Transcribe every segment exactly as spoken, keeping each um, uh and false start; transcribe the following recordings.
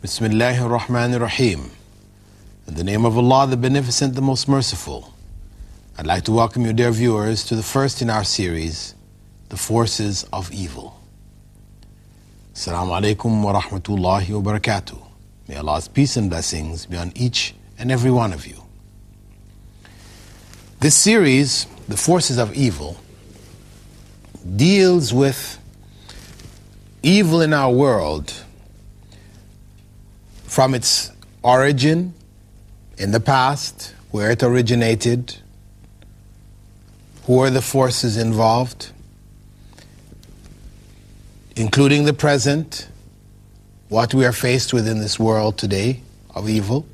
Bismillahir Rahmanir Rahim. In the name of Allah, the Beneficent, the Most Merciful. I'd like to welcome you, dear viewers, to the first in our series, The Forces of Evil. Assalamu Alaikum wa rahmatullahi wa barakatuh. May Allah's peace and blessings be on each and every one of you. This series, The Forces of Evil, deals with evil in our world, from its origin in the past, where it originated, who are the forces involved, including the present, what we are faced with in this world today of evil,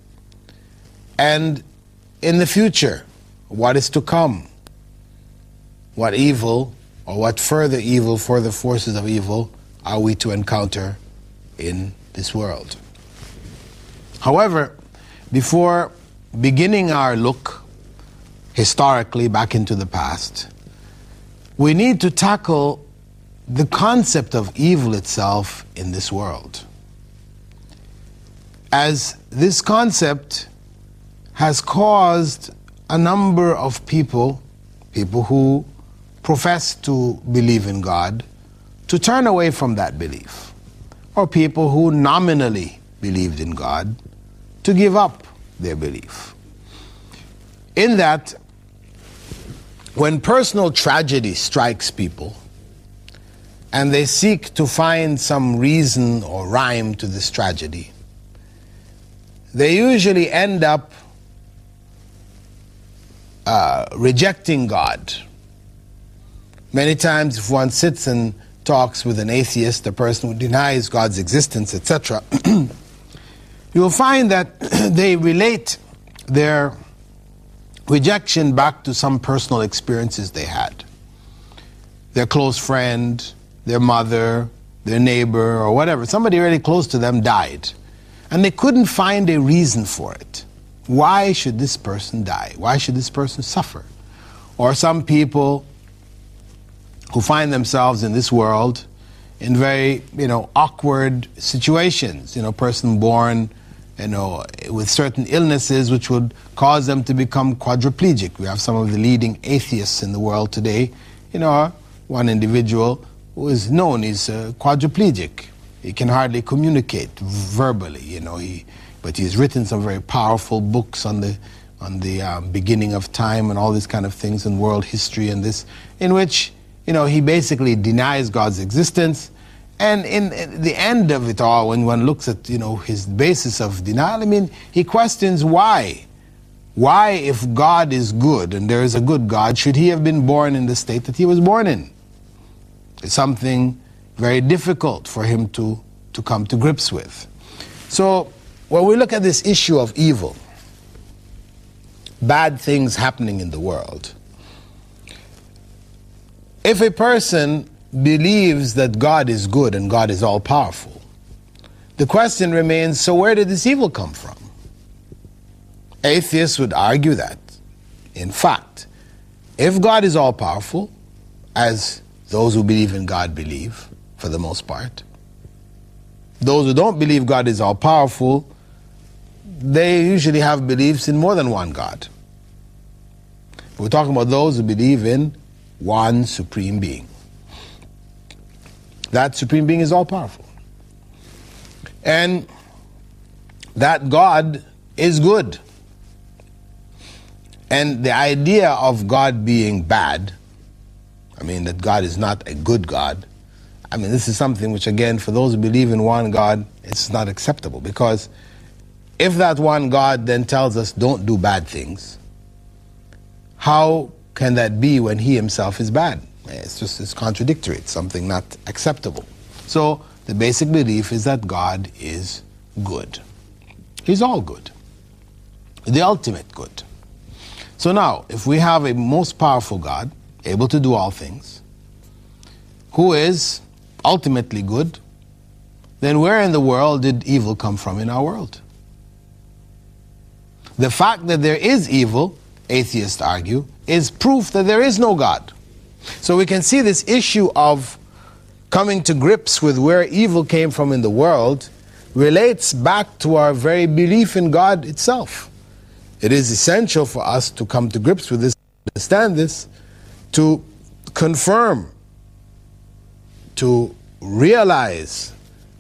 and in the future, what is to come, what evil or what further evil for the forces of evil are we to encounter in this world. However, before beginning our look historically back into the past, we need to tackle the concept of evil itself in this world, as this concept has caused a number of people, people who profess to believe in God, to turn away from that belief, or people who nominally believed in God to give up their belief. In that, when personal tragedy strikes people and they seek to find some reason or rhyme to this tragedy, they usually end up uh, rejecting God. Many times if one sits and talks with an atheist, a person who denies God's existence, et cetera, you'll find that they relate their rejection back to some personal experiences they had. Their close friend, their mother, their neighbor, or whatever, somebody really close to them died. And they couldn't find a reason for it. Why should this person die? Why should this person suffer? Or some people who find themselves in this world in very, you know, awkward situations, you know, person born you know, with certain illnesses which would cause them to become quadriplegic. We have some of the leading atheists in the world today. You know, one individual who is known is uh, quadriplegic. He can hardly communicate verbally, you know, he, but he's written some very powerful books on the, on the um, beginning of time and all these kind of things in world history and this, in which, you know, he basically denies God's existence. And in, in the end of it all, when one looks at, you know, his basis of denial, I mean, he questions why. Why, if God is good and there is a good God, should he have been born in the state that he was born in? It's something very difficult for him to, to come to grips with. So when we look at this issue of evil, bad things happening in the world, if a person believes that God is good and God is all-powerful, the question remains, so where did this evil come from? Atheists would argue that, in fact, if God is all-powerful, as those who believe in God believe, for the most part, those who don't believe God is all-powerful, they usually have beliefs in more than one God. We're talking about those who believe in one supreme being. That supreme being is all-powerful. And that God is good. And the idea of God being bad, I mean, that God is not a good God, I mean, this is something which, again, for those who believe in one God, it's not acceptable. Because if that one God then tells us don't do bad things, how can that be when he himself is bad? It's just, it's contradictory. It's something not acceptable. So the basic belief is that God is good. He's all good. The ultimate good. So now, if we have a most powerful God, able to do all things, who is ultimately good, then where in the world did evil come from in our world? The fact that there is evil, atheists argue, is proof that there is no God. So we can see this issue of coming to grips with where evil came from in the world relates back to our very belief in God itself. It is essential for us to come to grips with this, understand this, to confirm, to realize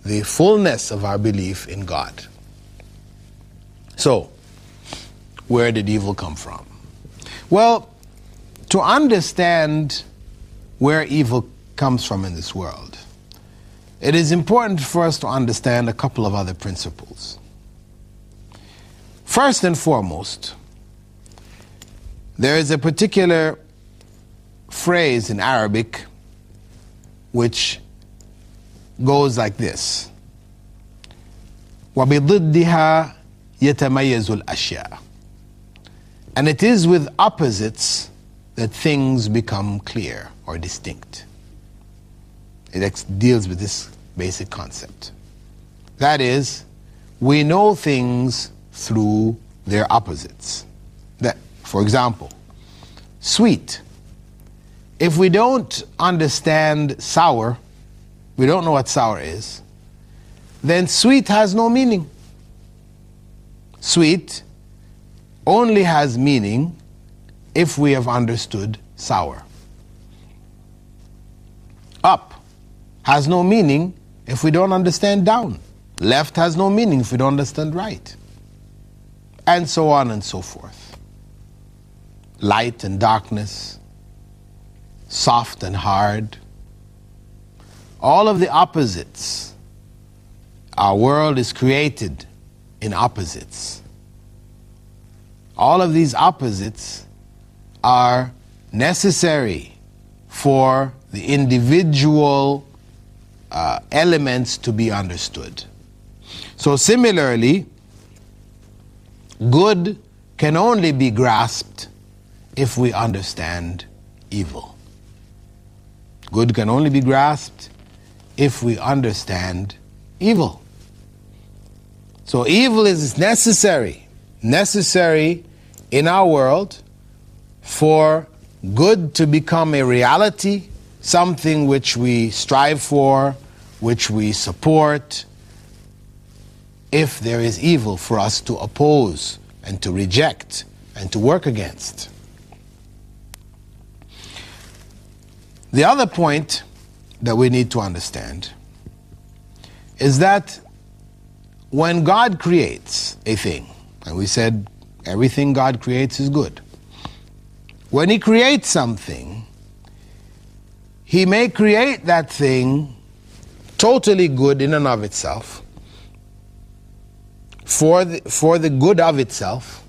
the fullness of our belief in God. So, where did evil come from? Well, to understand where evil comes from in this world, it is important for us to understand a couple of other principles. First and foremost, there is a particular phrase in Arabic which goes like this: وَبِضِدِّهَا يَتَمَيَّزُ الْأَشْيَاءُ. And it is with opposites that things become clear or distinct. It deals with this basic concept. That is, we know things through their opposites. That, for example, sweet. If we don't understand sour, we don't know what sour is, then sweet has no meaning. Sweet only has meaning if we have understood sour. Up has no meaning if we don't understand down. Left has no meaning if we don't understand right. And so on and so forth. Light and darkness, soft and hard, all of the opposites. Our world is created in opposites. All of these opposites are necessary for the individual uh, elements to be understood. So similarly, good can only be grasped if we understand evil. Good can only be grasped if we understand evil. So evil is necessary, necessary in our world for good to become a reality, something which we strive for, which we support. If there is evil, for us to oppose and to reject and to work against. The other point that we need to understand is that when God creates a thing, and we said everything God creates is good, when He creates something, He may create that thing totally good in and of itself, for the, for the good of itself,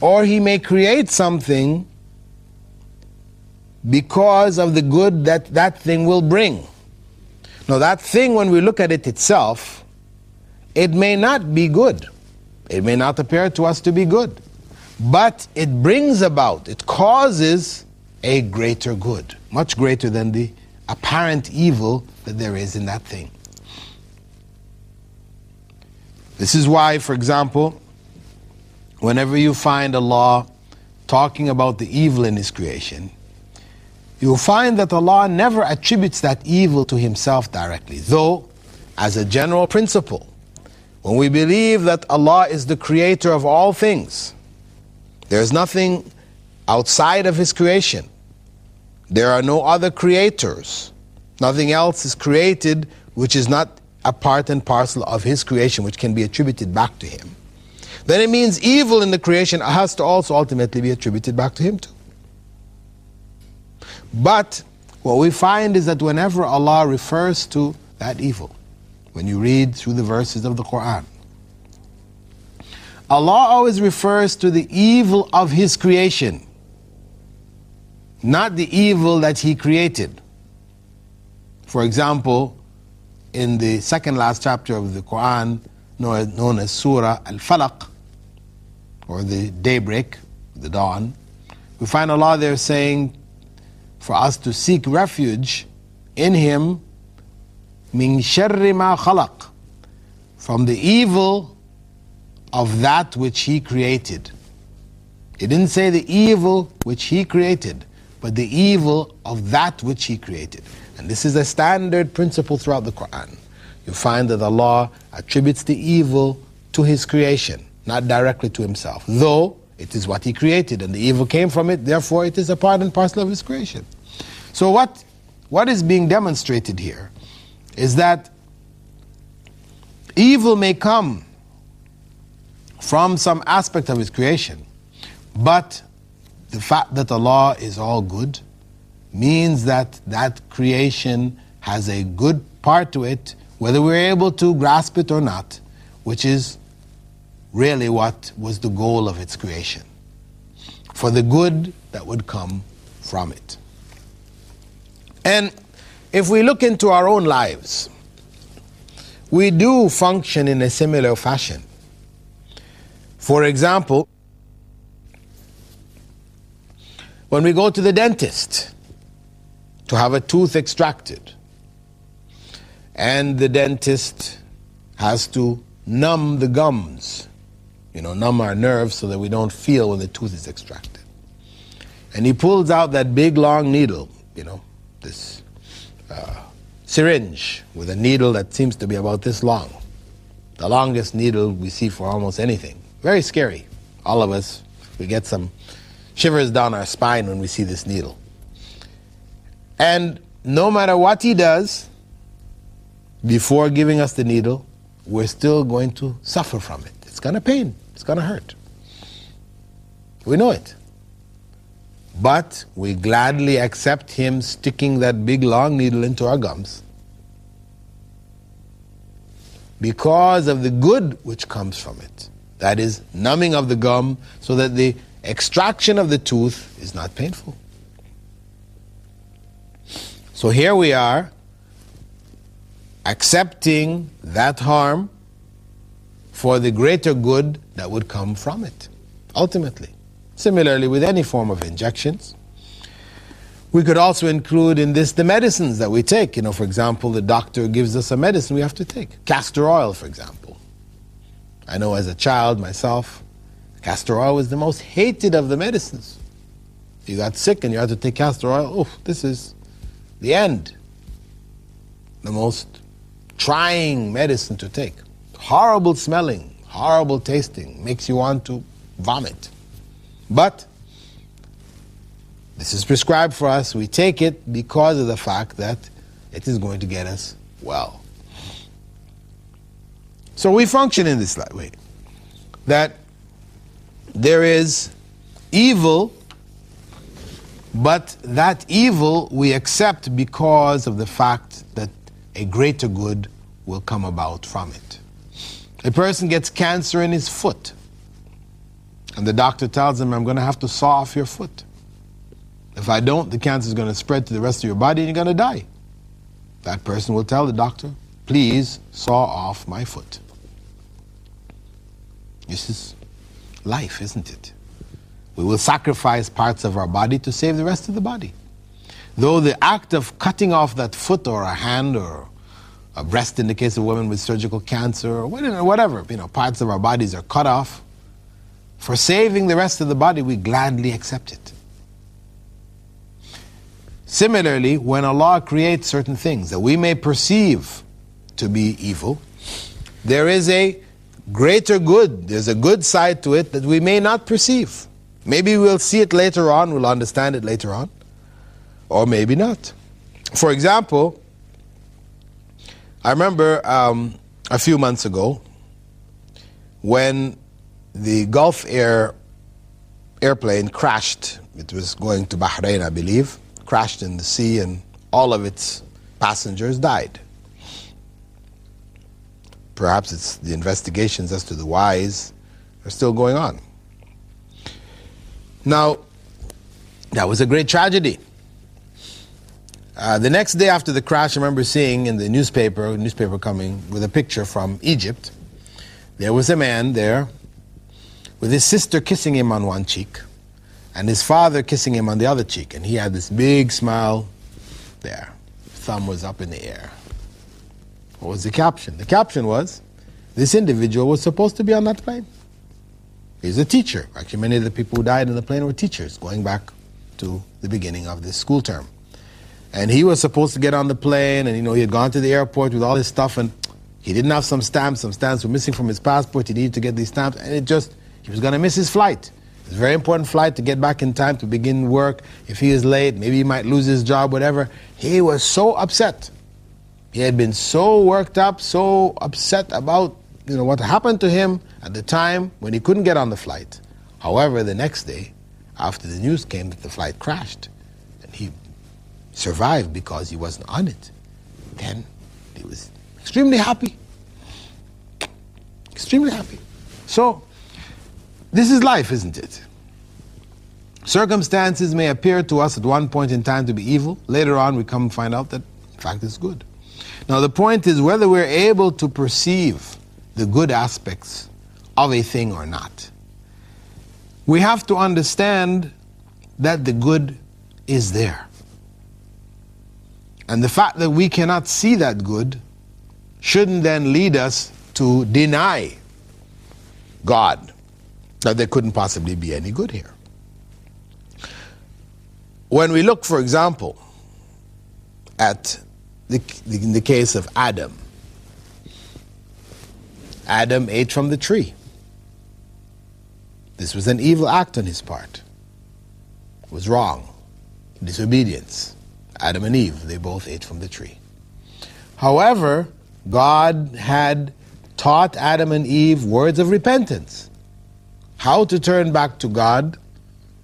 or He may create something because of the good that that thing will bring. Now that thing, when we look at it itself, it may not be good. It may not appear to us to be good, but it brings about, it causes a greater good, much greater than the apparent evil that there is in that thing. This is why, for example, whenever you find Allah talking about the evil in His creation, you'll find that Allah never attributes that evil to Himself directly. Though, as a general principle, when we believe that Allah is the creator of all things, there is nothing outside of His creation. There are no other creators. Nothing else is created which is not a part and parcel of His creation, which can be attributed back to Him. Then it means evil in the creation has to also ultimately be attributed back to Him too. But what we find is that whenever Allah refers to that evil, when you read through the verses of the Quran, Allah always refers to the evil of His creation, not the evil that He created. For example, in the second last chapter of the Quran, known as Surah Al-Falaq, or the daybreak, the dawn, we find Allah there saying for us to seek refuge in Him, min sharri ma khalaq, from the evil of that which He created. It didn't say the evil which He created, but the evil of that which He created. And this is a standard principle throughout the Quran. you find that Allah attributes the evil to His creation, not directly to Himself, though it is what He created, and the evil came from it, therefore it is a part and parcel of His creation. So what, what is being demonstrated here is that evil may come from some aspect of His creation, but the fact that Allah is all good means that that creation has a good part to it, whether we're able to grasp it or not, which is really what was the goal of its creation, for the good that would come from it. And if we look into our own lives, we do function in a similar fashion. For example, when we go to the dentist to have a tooth extracted, and the dentist has to numb the gums, you know, numb our nerves so that we don't feel when the tooth is extracted. And he pulls out that big long needle, you know, this uh, syringe with a needle that seems to be about this long. The longest needle we see for almost anything. Very scary. All of us, we get some shivers down our spine when we see this needle. And no matter what he does, before giving us the needle, we're still going to suffer from it. It's gonna pain, it's gonna hurt. We know it. But we gladly accept him sticking that big long needle into our gums because of the good which comes from it. That is, numbing of the gum so that the extraction of the tooth is not painful. So here we are, accepting that harm for the greater good that would come from it, ultimately. Similarly, with any form of injections. We could also include in this the medicines that we take. You know, for example, the doctor gives us a medicine we have to take. Castor oil, for example. I know as a child myself, castor oil was the most hated of the medicines. If you got sick and you had to take castor oil, oh, this is the end. The most trying medicine to take. Horrible smelling, horrible tasting, makes you want to vomit. But this is prescribed for us. We take it because of the fact that it is going to get us well. So we function in this way, that there is evil, but that evil we accept because of the fact that a greater good will come about from it. A person gets cancer in his foot, and the doctor tells him, I'm going to have to saw off your foot. If I don't, the cancer is going to spread to the rest of your body and you're going to die. That person will tell the doctor, please saw off my foot. This is life, isn't it? We will sacrifice parts of our body to save the rest of the body. Though the act of cutting off that foot or a hand or a breast in the case of women with surgical cancer or whatever, you know, parts of our bodies are cut off, for saving the rest of the body, we gladly accept it. Similarly, when Allah creates certain things that we may perceive to be evil, there is a greater good, there's a good side to it that we may not perceive. Maybe we'll see it later on, we'll understand it later on, or maybe not. For example, I remember um, a few months ago when the Gulf Air airplane crashed. It was going to Bahrain, I believe, crashed in the sea, and all of its passengers died. Perhaps it's the investigations as to the whys are still going on. Now, that was a great tragedy. Uh, the next day after the crash, I remember seeing in the newspaper, newspaper coming with a picture from Egypt. There was a man there with his sister kissing him on one cheek and his father kissing him on the other cheek. And he had this big smile there. Thumb was up in the air. What was the caption? The caption was, this individual was supposed to be on that plane. He's a teacher. Actually, many of the people who died in the plane were teachers, going back to the beginning of this school term. And he was supposed to get on the plane, and you know, he had gone to the airport with all his stuff, and He didn't have some stamps, some stamps were missing from his passport, he needed to get these stamps, and it just, he was going to miss his flight. It's a very important flight to get back in time to begin work. If he is late, maybe he might lose his job, whatever. He was so upset. He had been so worked up, so upset about, you know, what happened to him at the time when he couldn't get on the flight. However, the next day, after the news came that the flight crashed, and he survived because he wasn't on it, then he was extremely happy. Extremely happy. So, this is life, isn't it? Circumstances may appear to us at one point in time to be evil. Later on, we come and find out that, in fact, it's good. Now, the point is whether we're able to perceive the good aspects of a thing or not. We have to understand that the good is there. And the fact that we cannot see that good shouldn't then lead us to deny God, that there couldn't possibly be any good here. When we look, for example, at the, the, the case of Adam, Adam ate from the tree. This was an evil act on his part. It was wrong. Disobedience. Adam and Eve, they both ate from the tree. However, God had taught Adam and Eve words of repentance. How to turn back to God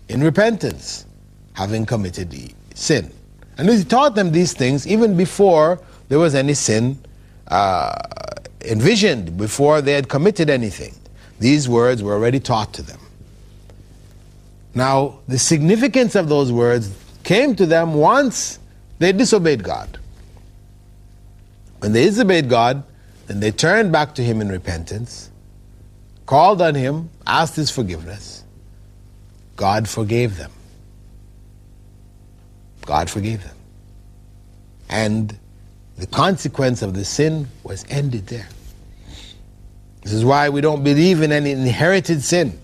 in repentance, having committed sin. And he taught them these things even before there was any sin uh, envisioned, before they had committed anything. These words were already taught to them. Now, the significance of those words came to them once they disobeyed God. When they disobeyed God, then they turned back to Him in repentance, called on Him, asked His forgiveness. God forgave them. God forgave them. And the consequence of the sin was ended there. This is why we don't believe in any inherited sin,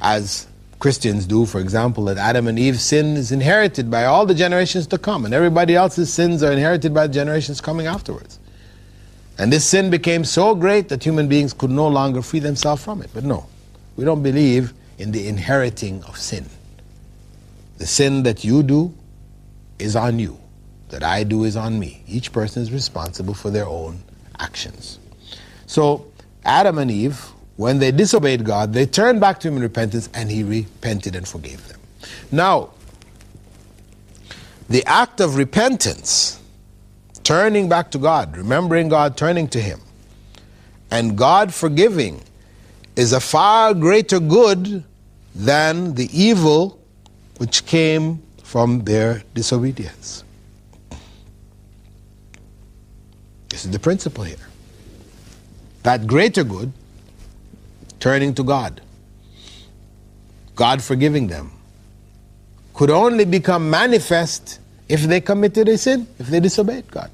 as Christians do, for example, that Adam and Eve's sin is inherited by all the generations to come, and everybody else's sins are inherited by the generations coming afterwards. And this sin became so great that human beings could no longer free themselves from it. But no, we don't believe in the inheriting of sin. The sin that you do is on you, that I do is on me. Each person is responsible for their own actions. So, Adam and Eve, when they disobeyed God, they turned back to Him in repentance, and He repented and forgave them. Now, the act of repentance, turning back to God, remembering God, turning to Him, and God forgiving, is a far greater good than the evil which came from their disobedience. This is the principle here. That greater good, turning to God, God forgiving them, could only become manifest if they committed a sin, if they disobeyed God.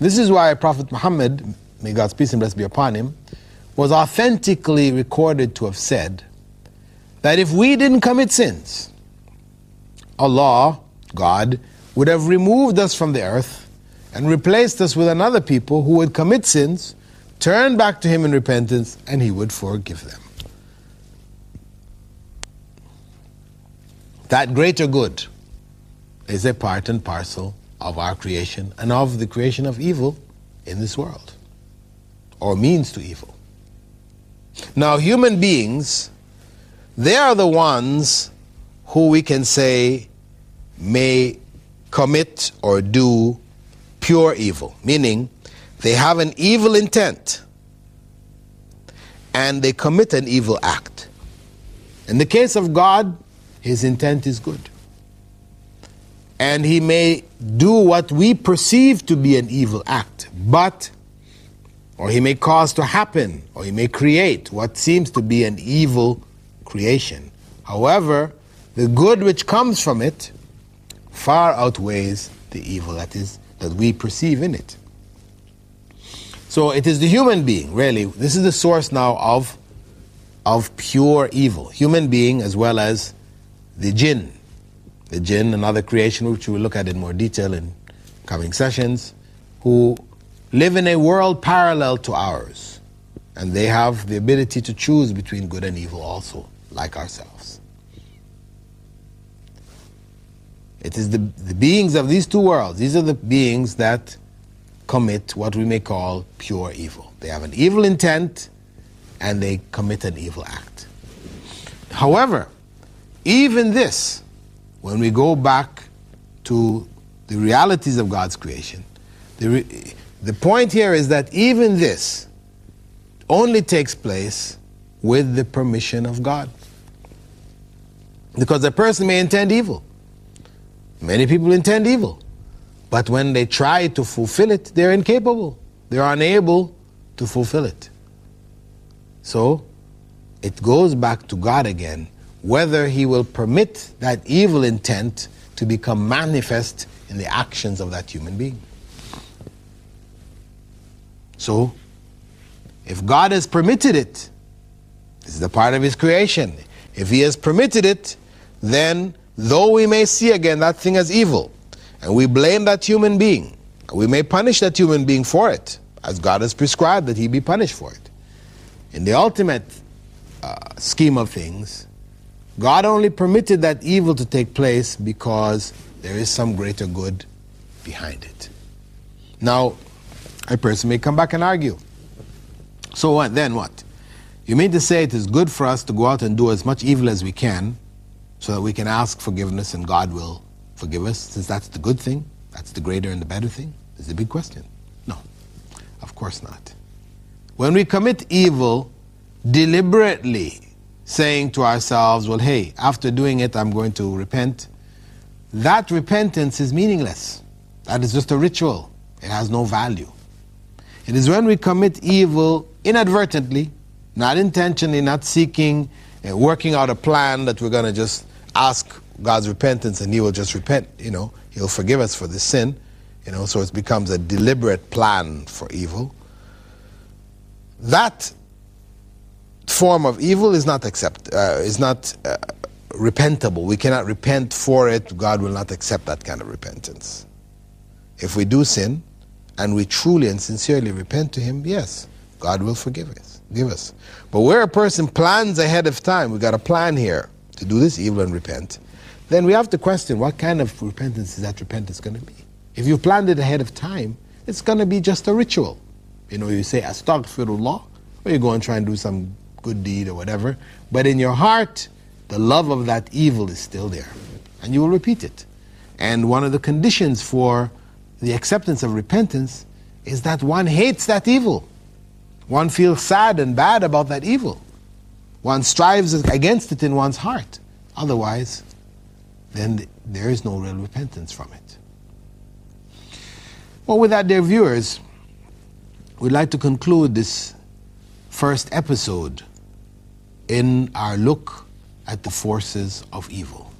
This is why Prophet Muhammad, may God's peace and blessings be upon him, was authentically recorded to have said that if we didn't commit sins, Allah, God, would have removed us from the earth and replaced us with another people who would commit sins, turn back to Him in repentance, and He would forgive them. That greater good is a part and parcel of our creation and of the creation of evil in this world, or means to evil. Now, human beings, they are the ones who we can say may commit or do pure evil, meaning they have an evil intent, and they commit an evil act. In the case of God, His intent is good. And He may do what we perceive to be an evil act, but, or He may cause to happen, or He may create what seems to be an evil creation. However, the good which comes from it far outweighs the evil that is, that we perceive in it. So it is the human being, really, this is the source now of, of pure evil. Human being as well as the jinn. The jinn, another creation which we will look at in more detail in coming sessions, who live in a world parallel to ours, and they have the ability to choose between good and evil also, like ourselves. It is the, the beings of these two worlds, these are the beings that commit what we may call pure evil. They have an evil intent and they commit an evil act. However, even this, when we go back to the realities of God's creation, the, re the point here is that even this only takes place with the permission of God. Because a person may intend evil. Many people intend evil. But when they try to fulfill it, they're incapable. They're unable to fulfill it. So, it goes back to God again, whether He will permit that evil intent to become manifest in the actions of that human being. So, if God has permitted it, this is the part of His creation, if He has permitted it, then though we may see again that thing as evil, and we blame that human being, and we may punish that human being for it, as God has prescribed that he be punished for it. In the ultimate uh, scheme of things, God only permitted that evil to take place because there is some greater good behind it. Now, a person may come back and argue, so what, then what? You mean to say it is good for us to go out and do as much evil as we can so that we can ask forgiveness and God will forgive us, since that's the good thing, that's the greater and the better thing? Is the big question. No, of course not. When we commit evil deliberately, saying to ourselves, well, hey, after doing it, I'm going to repent, that repentance is meaningless. That is just a ritual. It has no value. It is when we commit evil inadvertently, not intentionally, not seeking, uh, working out a plan that we're going to just ask God's repentance and He will just repent, you know, He'll forgive us for this sin, you know, so it becomes a deliberate plan for evil. That form of evil is not accept, uh, is not uh, repentable. We cannot repent for it. God will not accept that kind of repentance. If we do sin and we truly and sincerely repent to Him, yes, God will forgive us. Give us. But where a person plans ahead of time, we've got a plan here to do this evil and repent, then we have to question, what kind of repentance is that repentance going to be? If you planned it ahead of time, it's going to be just a ritual. You know, you say, Astaghfirullah, or you go and try and do some good deed or whatever, but in your heart, the love of that evil is still there, and you will repeat it. And one of the conditions for the acceptance of repentance is that one hates that evil. One feels sad and bad about that evil. One strives against it in one's heart. Otherwise, then there is no real repentance from it. Well, with that, dear viewers, we'd like to conclude this first episode in our look at the forces of evil.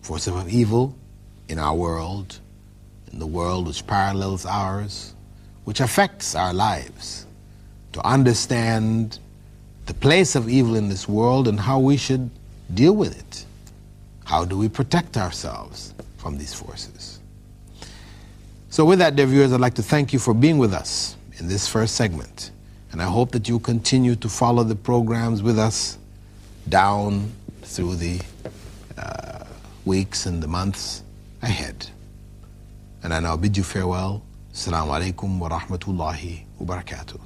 Forces of evil in our world, in the world which parallels ours, which affects our lives. To understand the place of evil in this world and how we should deal with it. How do we protect ourselves from these forces? So with that, dear viewers, I'd like to thank you for being with us in this first segment. And I hope that you continue to follow the programs with us down through the uh, weeks and the months ahead. And I now bid you farewell. Assalamu Alaikum wa rahmatullahi wa barakatuh.